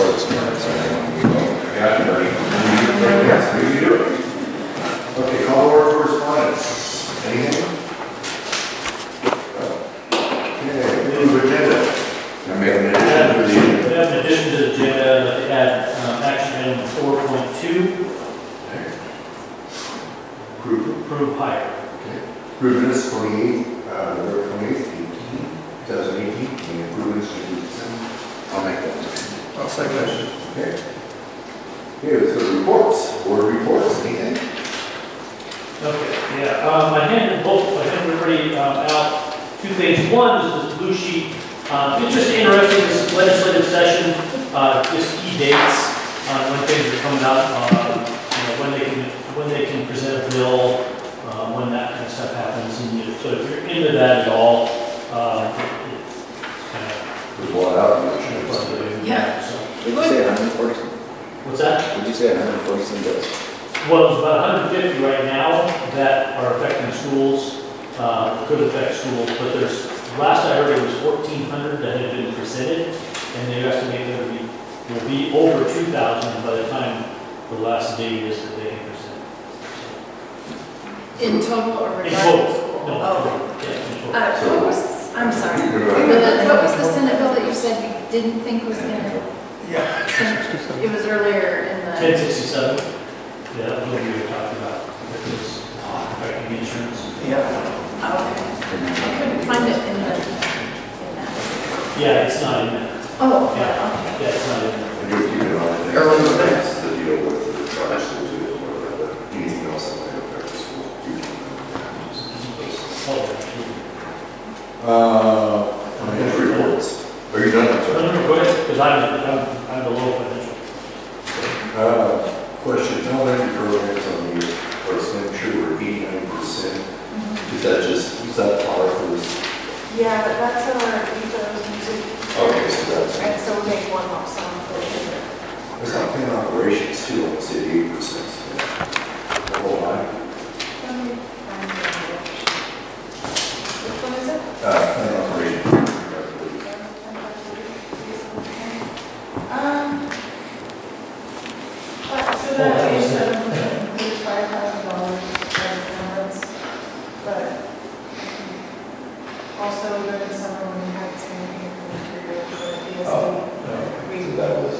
sports parents. Okay, call over correspondence. Anything? Okay, move agenda. We have an addition to the agenda to add action item 4.2. Okay. Approve hire. Okay. Approve this 28th, 2018. And approve this 27th. I'll make that. I'll second that. Okay. Here's the reports. Board reports. Anything? Okay. Yeah. I handed both. I handed everybody out two things. One is this blue sheet. It's just interesting, this legislative session, just key dates on when things are coming up, when they can present a bill, when that kind of stuff happens. And you, so if you're into that at all, it's kind of... Well, out. Yeah. So. Did you say 140? What's that? Did you say 140 some bills? Well, it's about 150 right now that are affecting schools, could affect schools, but there's... Last I heard it was 1,400 that had been presented, and they estimate there will be over 2,000 by the time the last day is that they present. In total or in total? No. Oh. Yeah, what was, I'm sorry. What was the Senate bill that you said you didn't think was there? Yeah. It was earlier in the... 1067. Yeah, that was what we were talking about. It was affecting insurance. Yeah. I couldn't find it in the... Yeah, it's not in there. Oh, yeah. Okay. Yeah, it's not in there. And you're keeping all the things to deal with the charge schools or anything else that might affect the school. Financial reports. Are you done? I'm quick, because I'm below financial. Question, how many programs on your percentage were 89%? Is that just, is that our first? Yeah, but that's our ethos and two. Okay, so that's right. And so we make one lump sum for it. There's something in operations too, I would say 8%. So the whole line. Which one is it? Operations. So that's 87% includes $5,000. But also during the summer when we had some material for the DSA, so that was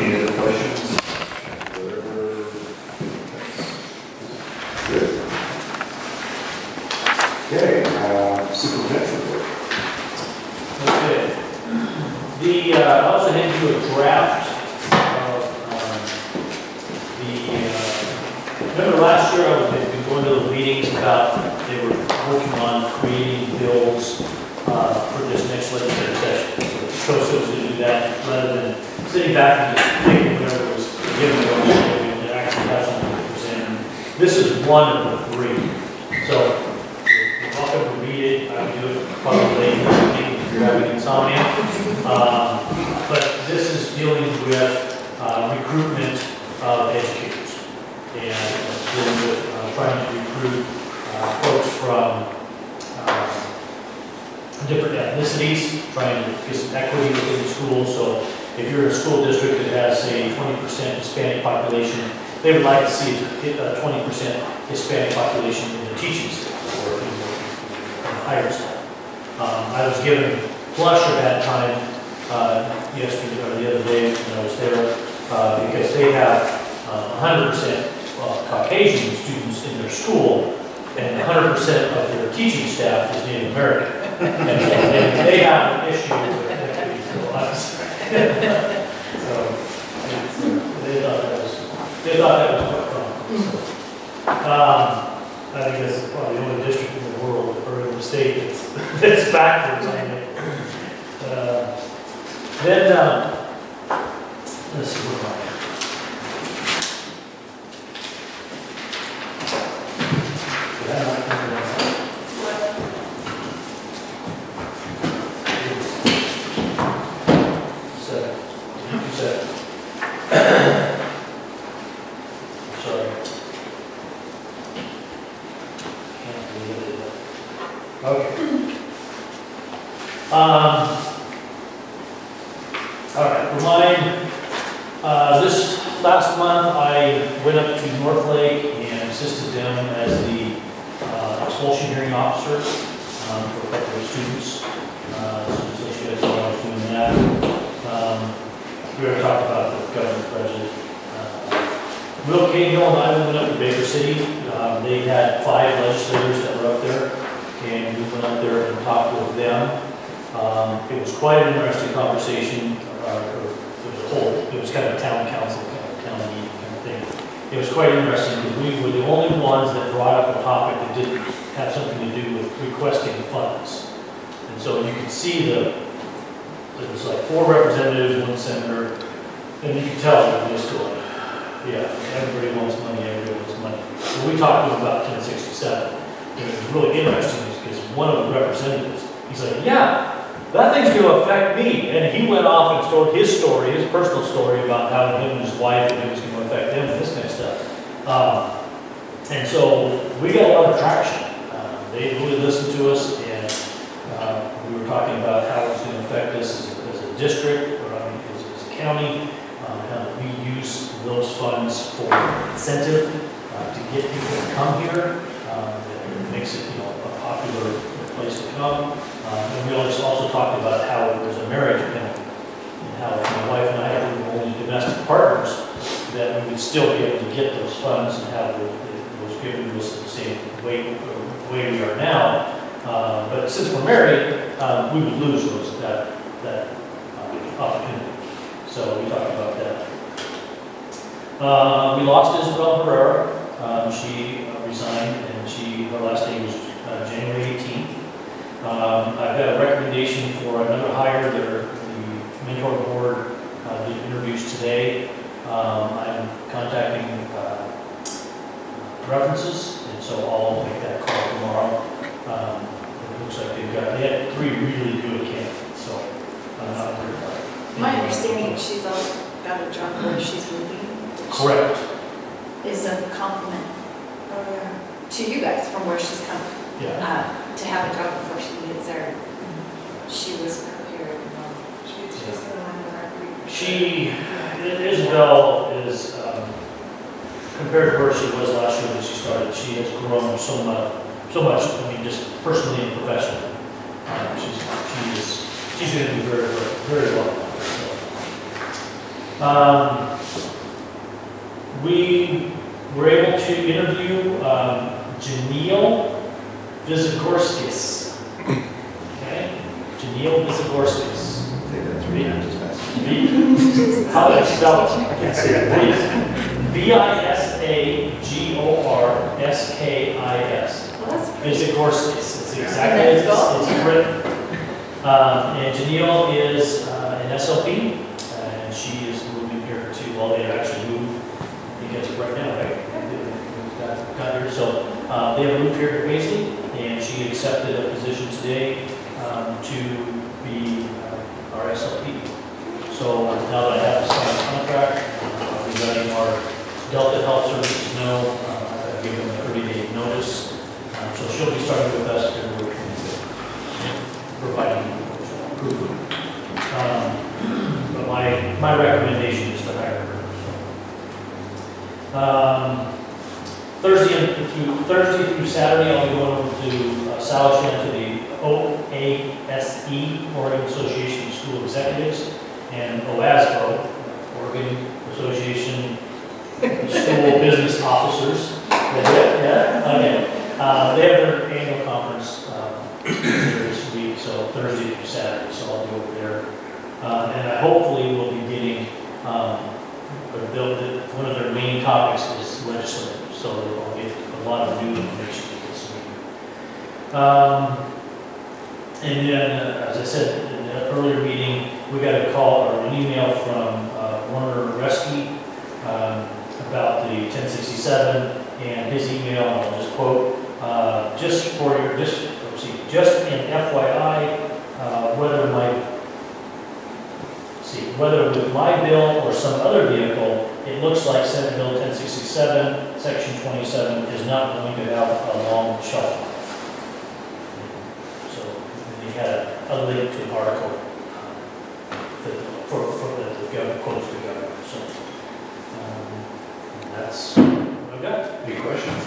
Any other questions? Good. Okay, superintendent work. Okay. The I also had to do a draft of remember last year I was going to the meetings about they were working on creating bills for this next legislative session. So the process to do that rather than sitting back and just thinking whatever was given and actually have something to present. This is one of the three. So if you're welcome to read it, I would do it probably. Having insomnia, but this is dealing with recruitment of educators and dealing with trying to recruit folks from different ethnicities, trying to get some equity within the school. So if you're in a school district that has, say, 20% Hispanic population, they would like to see a 20% Hispanic population in the teaching staff or in the higher staff. I was given flush at that time yesterday or the other day when I was there because they have 100% Caucasian students in their school and 100% of their teaching staff is Native American. And they have an issue with equity for us. So they thought that was quite common. So, I think that's probably the only district in the world or in the state that's backwards on it. Then, let's see what I have. Sorry. Can't believe it. Okay. All right, for mine, this last month I went up to North Lake and assisted them as the expulsion hearing officer for a couple of students. So just let you guys know I was doing that. We already talked about the government budget. Will Cahill and I went up to Baker City. They had 5 legislators that were up there, and we went up there and talked with them. It was quite an interesting conversation. It was kind of a town council, kind of town meeting kind of thing. It was quite interesting because we were the only ones that brought up a topic that didn't have something to do with requesting funds. And so you can see there was like 4 representatives, 1 senator, and you can tell them just going, yeah, everybody wants money, everybody wants money. So we talked to them about 1067. And it was really interesting because one of the representatives, he's like, yeah, that thing's going to affect me. And he went off and told his story, his personal story about how him and his wife, and it was going to affect them and this kind of stuff. And so we got a lot of traction. They really listened to us, and we were talking about how it was going to affect us as a district, or I mean, as a county, how we use those funds for incentive to get people to come here. It makes it, you know, a popular place to come. And we also talked about how it was a marriage penalty, and how my wife and I were only domestic partners, that we would still be able to get those funds and how it was given to us the same way we are now. But since we're married, we would lose those, that opportunity. So we talked about that. We lost Isabel Herrera. She resigned, and her last day was January 18th. I've got a recommendation for another hire that the mentor board did interviews today. I'm contacting references, and so I'll make that call tomorrow. It looks like they had 3 really good candidates, so I'm not worried about it. My understanding is she's also got a job where she's moving. Correct. Is a compliment to you guys from where she's coming. Yeah. To have a job before she gets there. She was prepared. Isabel is, compared to where she was last year when she started, she has grown so much, I mean, just personally and professionally. She's going to do very, very well. We were able to interview Janiel Bisagorskis. Okay? Janiel Bisagorskis. Say that 3 times fast. How do I spell it? I can't see it. Please. Bisagorskis. Bisagorskis. It's exactly as it's written. And Janiel is an SLP, and she is moving here to, well, they actually moved, I think it's right now, right? Got here. So they have moved here to Paisley. And she accepted a position today to be our SLP. So now that I have signed a contract, I'll be letting our Delta Health Services know. I've given them a 30-day notice. So she'll be starting with us February 25th, providing approval. But my recommendation is to hire her. Thursday through Saturday, I'll be going to Salishan to the OASE, Oregon Association of School Executives, and OASBO, Oregon Association of School Business Officers. They have their annual conference this week, so Thursday through Saturday, so I'll be over there. And I hopefully will be getting, one of their main topics is legislative. So I'll get a lot of new information this week. And then, as I said in the earlier meeting, we got a call or an email from Warner Resky about the 1067, and his email, and I'll just quote, just an FYI, whether with my bill or some other vehicle, it looks like Senate Bill 1067, Section 27, is not going to have a long shelf life. a link to an article for the quotes to the government. So that's what I've got. Any questions?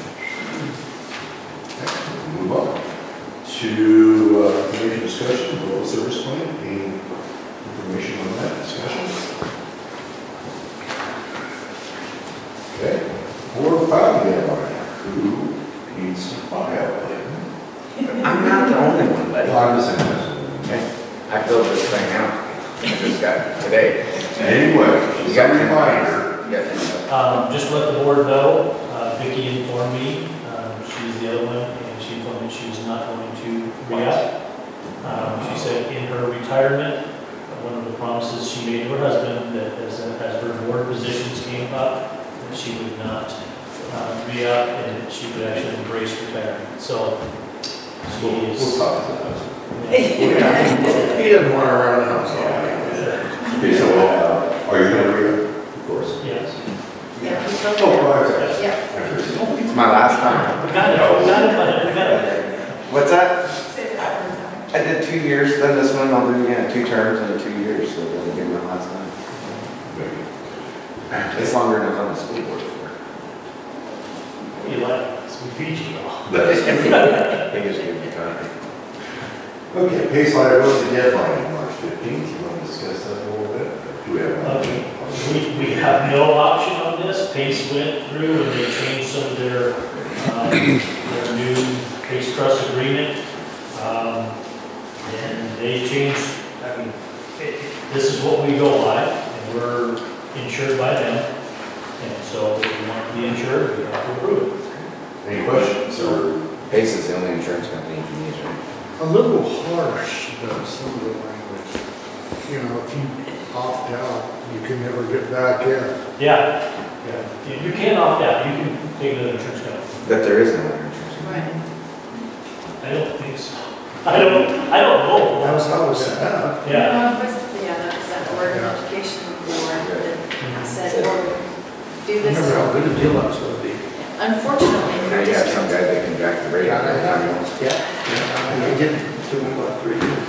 Okay, we'll move on to information discussion, global service plan, any information on that discussion? Okay, board file gallery. Who needs some file? I'm not the only one, buddy. Okay. I filled this thing out. I just got it today. Anyway, you got your just let the board know. Vicki informed me. She's the other one, and she told me she's not going to re-up. She said in her retirement, one of the promises she made to her husband that as her board positions came up, that she would not re-up and that she would actually embrace retirement. So we'll talk to that. He doesn't want to run the house all day. Okay, so are you going to re-up? Of course. Yes. Yeah. Oh, yeah. It's my last time. We got it. No. We got it. What's that? I did 2 years, then this one I'll do again, 2 terms and 2 years, so that'll be my last time. It's longer than I'm on the school board for. You like some Fiji. I think it's going to be time. Okay, pay slide over the deadline, March 15th. You want to discuss that a little bit? Do we have an option? We have no option on this. Pace went through and they changed some of their new Pace Trust agreement. And they changed, I mean, this is what we go by, and we're insured by them. And so if we want to be insured, we have to approve it. Any questions? So Pace is the only insurance company in Indonesia. A little harsh, though, some of the language. You know, if you opt out, you can never get back in. Yeah. Yeah. You can opt out. You can take another insurance company. But there is no other insurance company. Right. I don't think so. I don't know. That was how it was set up. Yeah. Well, that was at the Oregon Education Board that said, do this. I remember how good a deal that was going to be. Unfortunately, I have some guy that can back the rate on everything else. Yeah. And they did it to him about 3 years.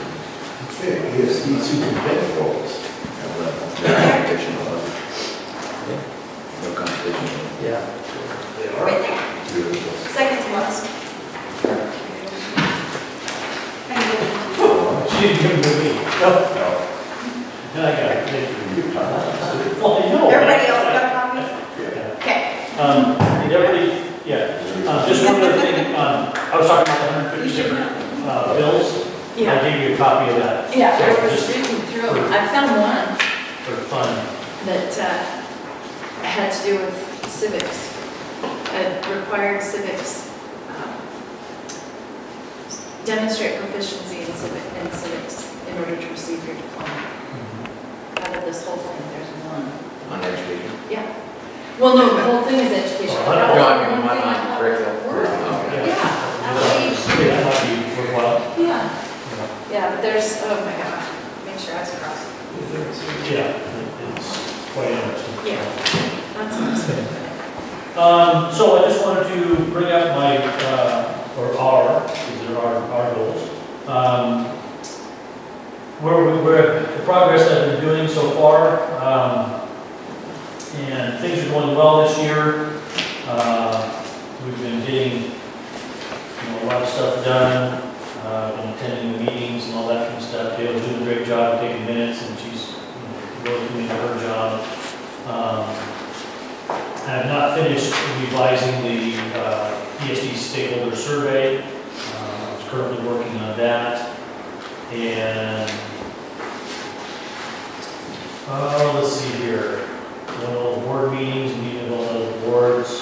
Okay. ESD superintendent roles at level. No competition. No competition. Yeah. They are. Beautiful. Second to us. She didn't give it to me. No. No, I got it. Well, I know. Everybody else got a copy? Yeah. Okay. Did everybody? Yeah. Just one other thing. I was talking about 150 different bills. Yeah. I gave you a copy of that. Yeah, so I was reading through them. I found one. For fun. That had to do with civics. It required civics. Demonstrate proficiency in civics in order to receive your diploma. Mm-hmm. Out of this whole thing, there's one. On education? Yeah. Well, no, the whole thing is education. Well, no, I mean, one on curriculum. Yeah. Yeah, but there's, oh my gosh, make sure I was crossed. Yeah, it's quite interesting. Yeah, that's interesting. So I just wanted to bring up my, or our, because there are our goals. The progress I've been doing so far, and things are going well this year. We've been getting a lot of stuff done. And attending the meetings and all that kind of stuff. Dale's doing a great job of taking minutes, and she's really doing her job. I have not finished revising the ESD stakeholder survey. I was currently working on that. And let's see here. All the board meetings, meeting with all those boards.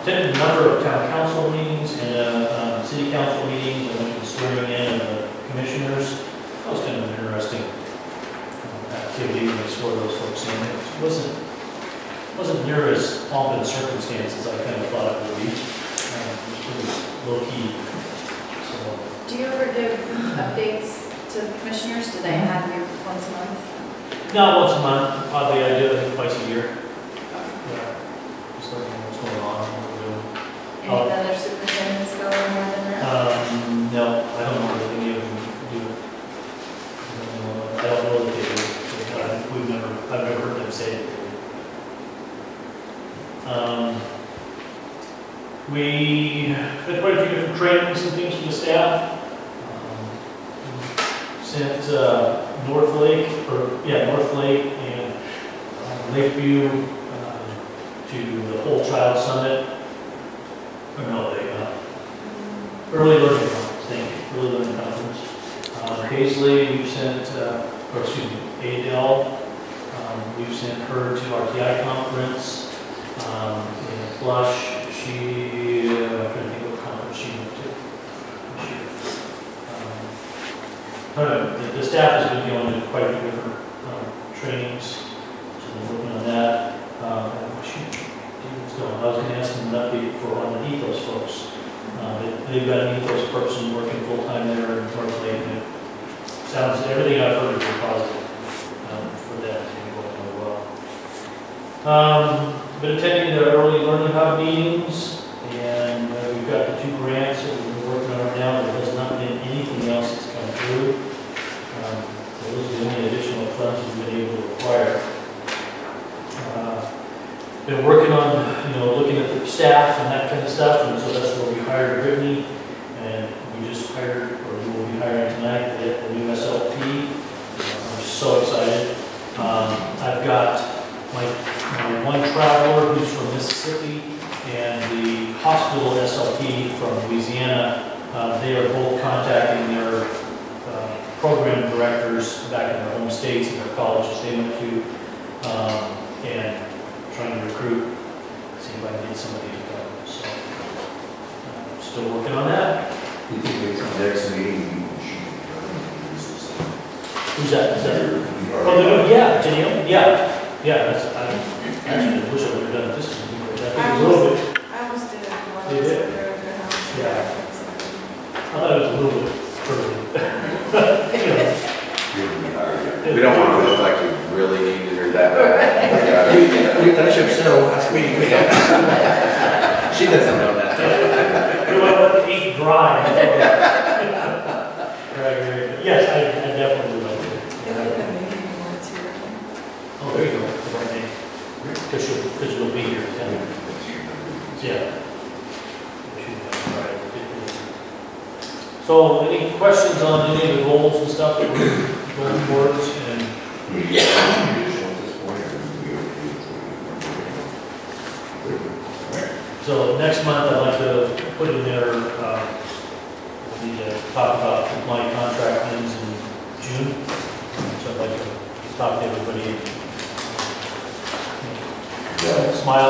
Attended a number of town council meetings and city council meetings. Swearing in of the commissioners. That was kind of an interesting activity when they swore those folks in. It wasn't near as pomp and circumstance as I kind of thought it would be. It was low key. So. Do you ever give updates to the commissioners? Do they have you once a month? Not once a month. Probably I do it twice a year. Yeah. Just looking at what's going on, what we're doing. Any other superintendents go on more than that? No, I don't know if any of them do it. We had quite a few different trainings and things for the staff. Sent North Lake and Lakeview to the Whole Child Summit. Or no, they Early Learning Conference. Thank you, Early Learning Conference. Paisley, we've sent, Adele, we've sent her to RTI conference. In Flush, she, I'm trying to think what conference she went to. The staff has been going to quite a few different trainings, so we're working on that. I was going to ask them an update for one of the ethos folks. They've got an ethos person working full time there in North Lake. Sounds everything I've heard is positive for that. It's been going really well. Been attending the early learning hub meetings, and we've got the two grants that we've been working on right now. There has not been anything else that's come through. So those are the only additional funds we've been able to acquire. Been working on, looking at the staff and that kind of stuff, and so that's where we hired Brittany, and we just hired, or we will be hiring tonight, the new SLP. I'm so excited. I've got my one traveler who's from Mississippi, and the hospital SLP from Louisiana. They are both contacting their program directors back in their home states and their colleges they went to, and trying to recruit, see if I can get somebody to go. So, still working on that. You think it's the next meeting you should be. Who's that? Is that? Oh, yeah, Janiel? Yeah. Yeah, that's, I actually wish I would have done it this one. I almost did it. You did? Yeah. I thought it was a little bit further. We don't want to look like you really need to hear that. That should still last week. She doesn't know that. You want to eat dry. Yes, I definitely would like to. Oh, there you go. Because you'll be here. Yeah. So, any questions on any of the goals and stuff that we're going towards? And so next month, I'd like to put in there, we need to talk about compliant contract ends in June. So I'd like to talk to everybody. Smile.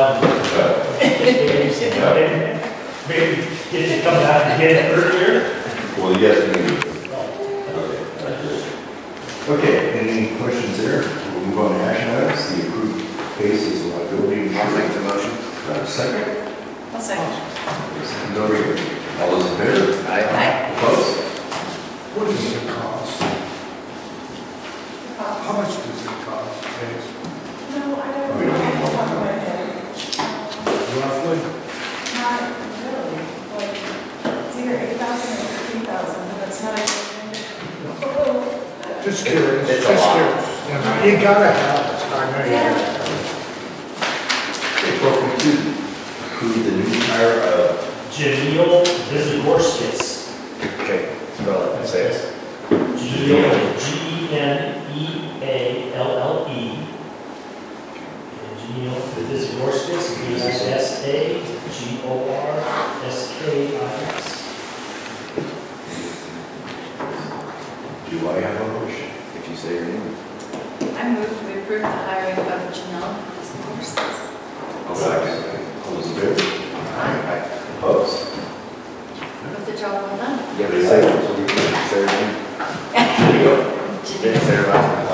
Maybe get you to come out and get it earlier. Well, yes, maybe. Oh. Okay, any questions there? We'll move on to action items. The approved basis liability. I'll make the motion. Second. I'll second. No reason. All those in favor? Aye. Aye. Opposed? What does it cost? How much does it cost? No, I don't know. I don't talk about it. Roughly? Not really. Like, it's either 8,000 or 15,000, but it's not a. Just curious. It's just a lot. Yeah, you gotta have it. I know you have it. Okay, welcome to. Who the new hire of Janiel Bisagorskis. Okay, spell it and say it. G-N-E-A-L-L-E. Janiel Bisagorskis, B-I-S-A-G-O-R-S-K-I-S. Do I have a motion if you say your name? I move to approve the hiring of Janiel Bisagorskis. I'll second. All those in favor? Aye. Opposed? Was the job well done? Yeah, but it's like, so we can't say her name. There you go. Didn't say her last name.